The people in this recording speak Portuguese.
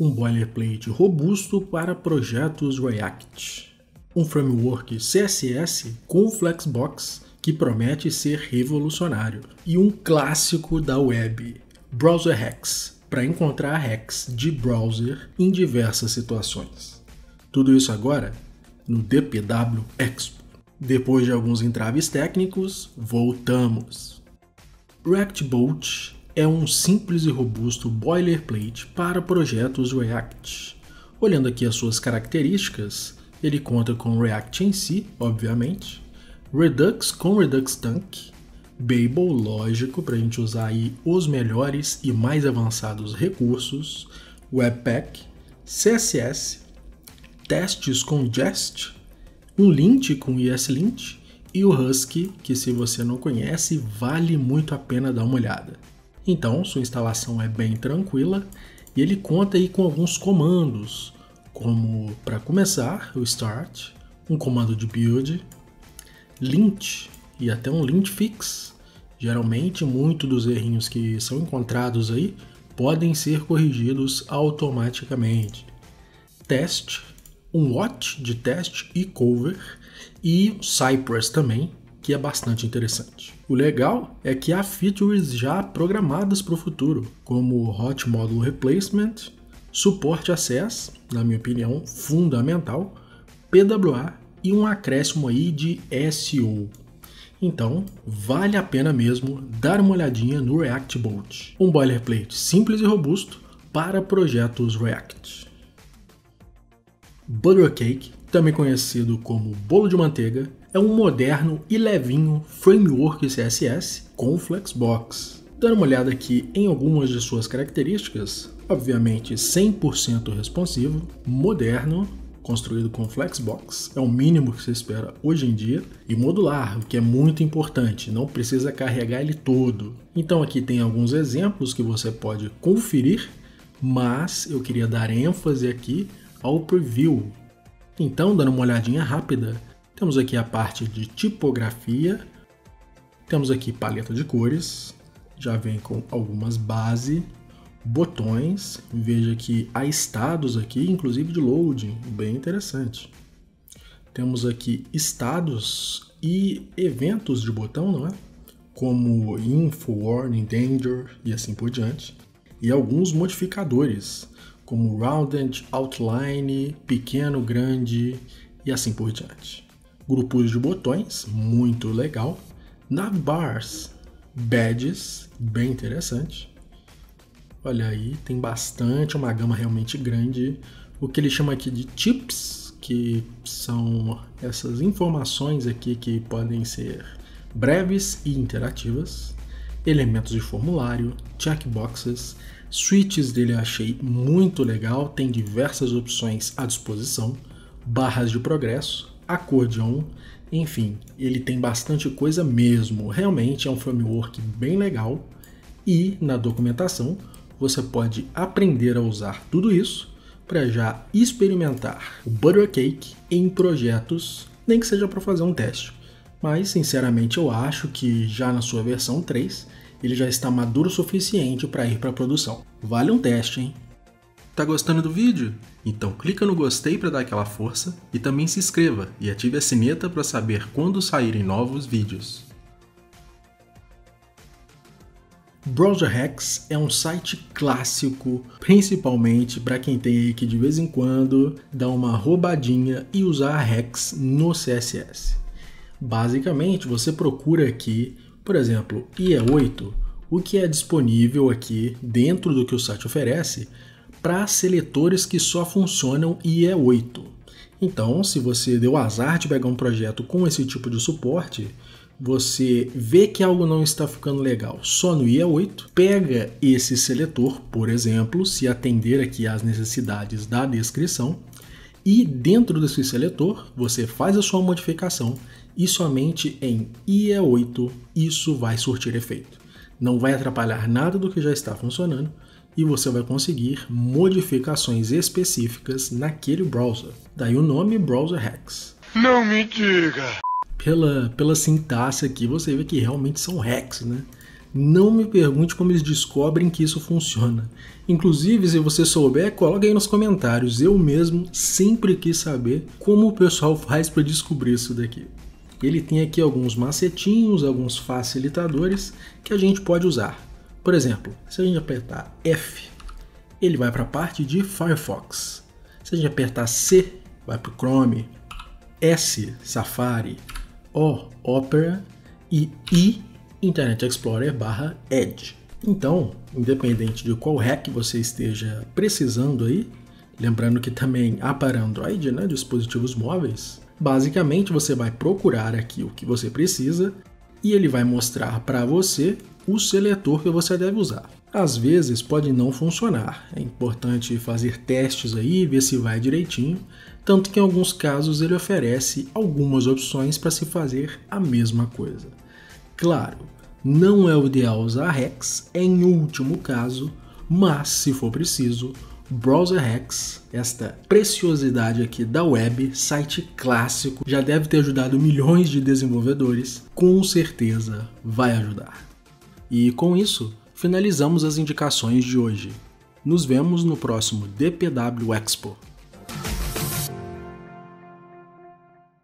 um boilerplate robusto para projetos React, um framework CSS com Flexbox que promete ser revolucionário, e um clássico da web, BrowserHacks, para encontrar hacks de browser em diversas situações. Tudo isso agora no DPW Expo. Depois de alguns entraves técnicos, voltamos. React Bolt é um simples e robusto boilerplate para projetos React. Olhando aqui as suas características, ele conta com React em si, obviamente, Redux com Redux Thunk, Babel, lógico, para a gente usar aí os melhores e mais avançados recursos, Webpack, CSS, testes com Jest, um lint com ESLint e o Husky, que se você não conhece, vale muito a pena dar uma olhada. Então, sua instalação é bem tranquila e ele conta aí com alguns comandos, como, para começar, o start, um comando de build, lint e até um lint fix. Geralmente, muitos dos errinhos que são encontrados aí podem ser corrigidos automaticamente. Teste, um watch de teste e cover, e Cypress também, que é bastante interessante. O legal é que há features já programadas para o futuro, como Hot Module Replacement, suporte a CES, na minha opinião fundamental, PWA, e um acréscimo aí de SEO. Então, vale a pena mesmo dar uma olhadinha no React Bolt, um boilerplate simples e robusto para projetos React. Butter Cake, também conhecido como bolo de manteiga, é um moderno e levinho framework CSS com Flexbox. Dando uma olhada aqui em algumas de suas características, obviamente 100% responsivo, moderno, construído com Flexbox, é o mínimo que você espera hoje em dia, e modular, o que é muito importante, não precisa carregar ele todo. Então aqui tem alguns exemplos que você pode conferir, mas eu queria dar ênfase aqui ao preview. Então, dando uma olhadinha rápida, temos aqui a parte de tipografia, temos aqui paleta de cores, já vem com algumas bases, botões, veja que há estados aqui, inclusive de loading, bem interessante. Temos aqui estados e eventos de botão, não é? Como info, warning, danger e assim por diante. E alguns modificadores, como rounded, outline, pequeno, grande e assim por diante. Grupos de botões, muito legal. Navbars, badges, bem interessante. Olha aí, tem bastante, uma gama realmente grande. O que ele chama aqui de tips, que são essas informações aqui que podem ser breves e interativas. Elementos de formulário, checkboxes, switches dele eu achei muito legal, tem diversas opções à disposição, barras de progresso, acordeon, enfim, ele tem bastante coisa mesmo. Realmente é um framework bem legal e na documentação você pode aprender a usar tudo isso para já experimentar o Butter Cake em projetos, nem que seja para fazer um teste. Mas, sinceramente, eu acho que já na sua versão 3, ele já está maduro o suficiente para ir para a produção. Vale um teste, hein? Tá gostando do vídeo? Então clica no gostei para dar aquela força e também se inscreva e ative a sineta para saber quando saírem novos vídeos. BrowserHacks é um site clássico, principalmente para quem tem aí que de vez em quando dá uma roubadinha e usar hacks no CSS. Basicamente, você procura aqui, por exemplo, IE8, o que é disponível aqui dentro do que o site oferece para seletores que só funcionam IE8. Então, se você deu azar de pegar um projeto com esse tipo de suporte, você vê que algo não está ficando legal só no IE8, pega esse seletor, por exemplo, se atender aqui às necessidades da descrição, e dentro desse seletor você faz a sua modificação e somente em IE8 isso vai surtir efeito. Não vai atrapalhar nada do que já está funcionando e você vai conseguir modificações específicas naquele browser. Daí o nome BrowserHacks. Não me diga! Pela sintaxe aqui, você vê que realmente são hacks, né? Não me pergunte como eles descobrem que isso funciona. Inclusive, se você souber, coloque aí nos comentários. Eu mesmo sempre quis saber como o pessoal faz para descobrir isso daqui. Ele tem aqui alguns macetinhos, alguns facilitadores que a gente pode usar. Por exemplo, se a gente apertar F, ele vai para a parte de Firefox. Se a gente apertar C, vai para o Chrome. S, Safari. O, Opera. E I, Internet Explorer / Edge. Então, independente de qual hack você esteja precisando aí, lembrando que também há para Android, né, dispositivos móveis, basicamente você vai procurar aqui o que você precisa e ele vai mostrar para você o seletor que você deve usar. Às vezes pode não funcionar, é importante fazer testes aí, ver se vai direitinho, tanto que em alguns casos ele oferece algumas opções para se fazer a mesma coisa. Claro, não é o ideal usar hacks, é em último caso, mas se for preciso, BrowserHacks, esta preciosidade aqui da web, site clássico, já deve ter ajudado milhões de desenvolvedores, com certeza vai ajudar. E com isso, finalizamos as indicações de hoje. Nos vemos no próximo DPW Expo.